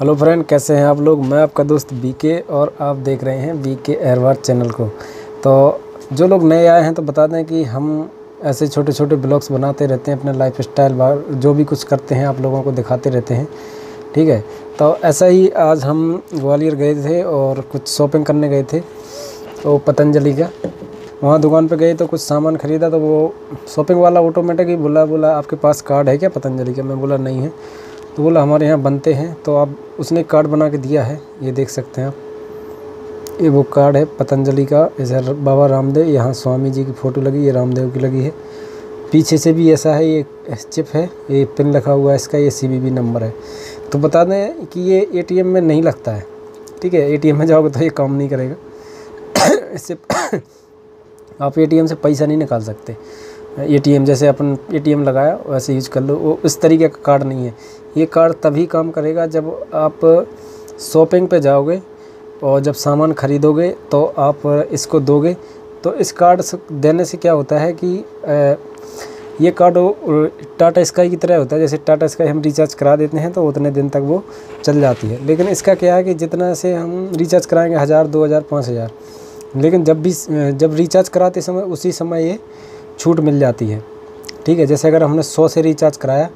Hello friend, कैसे हैं आप लोग। मैं आपका दोस्त बीके और आप देख रहे हैं बीके अहिरवार चैनल को। तो जो लोग नए आए हैं तो बता दें कि हम ऐसे छोटे छोटे ब्लॉग्स बनाते रहते हैं, अपने लाइफ स्टाइल जो भी कुछ करते हैं आप लोगों को दिखाते रहते हैं, ठीक है। तो ऐसा ही आज हम ग्वालियर गए थे और कुछ शॉपिंग करने गए थे तो पतंजलि का वहाँ दुकान पे गए तो कुछ सामान ख़रीदा। तो वो शॉपिंग वाला ऑटोमेटिक ही बोला आपके पास कार्ड है क्या पतंजलि का। मैं बोला नहीं है। तो बोला हमारे यहाँ बनते हैं। तो आप उसने कार्ड बना के दिया है, ये देख सकते हैं आप। ये वो कार्ड है पतंजलि का। इधर बाबा रामदेव, यहाँ स्वामी जी की फ़ोटो लगी, ये रामदेव की लगी है। पीछे से भी ऐसा है, ये चिप है, ये पिन रखा हुआ है इसका, ये CVV नंबर है। तो बता दें कि ये ATM में नहीं लगता है, ठीक है। ATM में जाओगे तो ये काम नहीं करेगा। इससे आप ATM से पैसा नहीं निकाल सकते। ATM जैसे अपन ATM लगाया वैसे यूज कर लो, वो इस तरीके का कार्ड नहीं है। ये कार्ड तभी काम करेगा जब आप शॉपिंग पे जाओगे और जब सामान ख़रीदोगे तो आप इसको दोगे। तो इस कार्ड देने से क्या होता है कि ये कार्ड टाटा स्काई की तरह होता है। जैसे टाटा स्काई हम रिचार्ज करा देते हैं तो उतने दिन तक वो चल जाती है, लेकिन इसका क्या है कि जितना से हम रिचार्ज कराएँगे 1000, 2000, 5000, लेकिन जब रिचार्ज कराते समय उसी समय ये छूट मिल जाती है, ठीक है। जैसे अगर हमने 100 से रिचार्ज कराया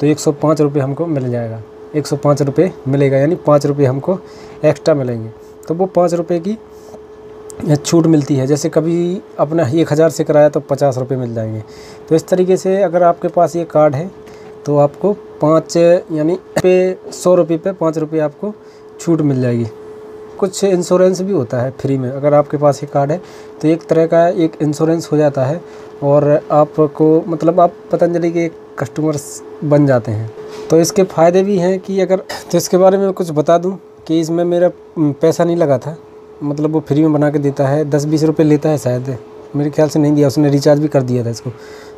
तो 105 रुपये हमको मिल जाएगा, 105 रुपये मिलेगा, यानी 5 रुपये हमको एक्स्ट्रा मिलेंगे। तो वो 5 रुपये की छूट मिलती है। जैसे कभी अपना 1000 से कराया तो 50 रुपये मिल जाएंगे। तो इस तरीके से अगर आपके पास ये कार्ड है तो आपको 5 यानी 100 रुपये पे 5 रुपये आपको छूट मिल जाएगी। कुछ इंश्योरेंस भी होता है फ्री में। अगर आपके पास ये कार्ड है तो एक तरह का एक इंश्योरेंस हो जाता है और आपको मतलब आप पतंजलि के कस्टमर्स बन जाते हैं। तो इसके फ़ायदे भी हैं कि अगर तो इसके बारे में कुछ बता दूं कि इसमें मेरा पैसा नहीं लगा था, मतलब वो फ्री में बना के देता है। 10-20 रुपये लेता है शायद, मेरे ख्याल से नहीं दिया उसने, रिचार्ज भी कर दिया था इसको।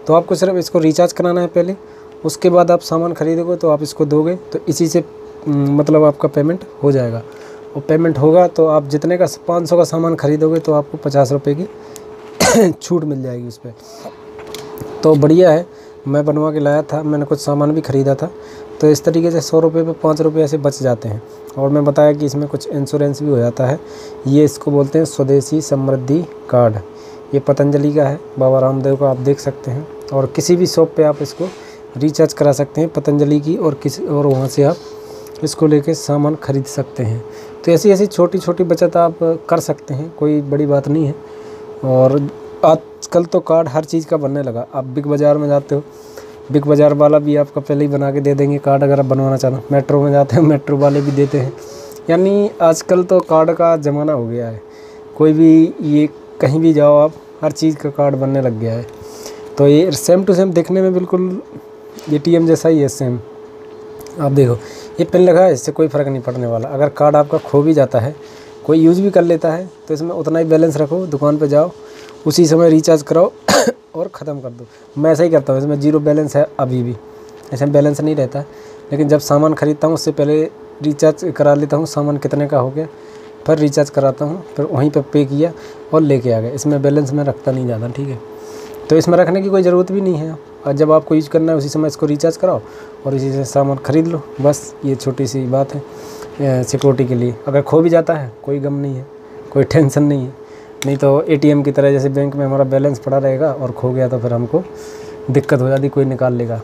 तो आपको सिर्फ इसको रिचार्ज कराना है पहले, उसके बाद आप सामान खरीदोगे तो आप इसको दोगे तो इसी से मतलब आपका पेमेंट हो जाएगा। और पेमेंट होगा तो आप जितने का 500 का सामान खरीदोगे तो आपको 50 रुपये की छूट मिल जाएगी उस पर। तो बढ़िया है। मैं बनवा के लाया था, मैंने कुछ सामान भी ख़रीदा था। तो इस तरीके से 100 रुपये पे 5 रुपये ऐसे बच जाते हैं। और मैं बताया कि इसमें कुछ इंश्योरेंस भी हो जाता है। ये इसको बोलते हैं स्वदेशी समृद्धि कार्ड। ये पतंजलि का है, बाबा रामदेव का, आप देख सकते हैं। और किसी भी शॉप पर आप इसको रिचार्ज करा सकते हैं पतंजलि की, और वहाँ से आप इसको लेके सामान खरीद सकते हैं। तो ऐसी ऐसी छोटी छोटी बचत आप कर सकते हैं, कोई बड़ी बात नहीं है। और आजकल तो कार्ड हर चीज़ का बनने लगा। आप बिग बाज़ार में जाते हो, बिग बाज़ार वाला भी आपका पहले ही बना के दे देंगे कार्ड, अगर आप बनवाना चाहते हो। मेट्रो में जाते हो, मेट्रो वाले भी देते हैं। यानी आजकल तो कार्ड का ज़माना हो गया है। कोई भी ये कहीं भी जाओ आप, हर चीज़ का कार्ड बनने लग गया है। तो ये सेम टू सेम देखने में बिल्कुल ATM जैसा ही है, सेम। आप देखो ये पिन लगा है, इससे कोई फ़र्क नहीं पड़ने वाला। अगर कार्ड आपका खो भी जाता है, कोई यूज़ भी कर लेता है, तो इसमें उतना ही बैलेंस रखो, दुकान पे जाओ, उसी समय रिचार्ज कराओ और ख़त्म कर दो। मैं ऐसा ही करता हूँ। इसमें 0 बैलेंस है अभी भी, इसमें बैलेंस नहीं रहता है। लेकिन जब सामान ख़रीदता हूँ उससे पहले रिचार्ज करा लेता हूँ, सामान कितने का हो गया, फिर रिचार्ज कराता हूँ, फिर वहीं पर पे किया और लेके आ गया। इसमें बैलेंस मैं रखता नहीं ज़्यादा, ठीक है। तो इसमें रखने की कोई ज़रूरत भी नहीं है। और जब आपको यूज करना है उसी समय इसको रिचार्ज कराओ और इसी से सामान ख़रीद लो, बस। ये छोटी सी बात है सिक्योरिटी के लिए। अगर खो भी जाता है कोई गम नहीं है, कोई टेंशन नहीं है। नहीं तो ATM की तरह जैसे बैंक में हमारा बैलेंस पड़ा रहेगा और खो गया तो फिर हमको दिक्कत हो जाती, कोई निकाल लेगा।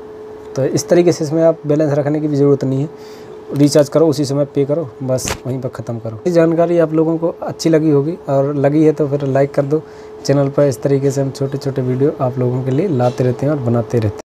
तो इस तरीके से इसमें आप बैलेंस रखने की भी ज़रूरत नहीं है। रिचार्ज करो, उसी समय पे करो, बस वहीं पर ख़त्म करो। ये जानकारी आप लोगों को अच्छी लगी होगी, और लगी है तो फिर लाइक कर दो। चैनल पर इस तरीके से हम छोटे छोटे वीडियो आप लोगों के लिए लाते रहते हैं और बनाते रहते हैं।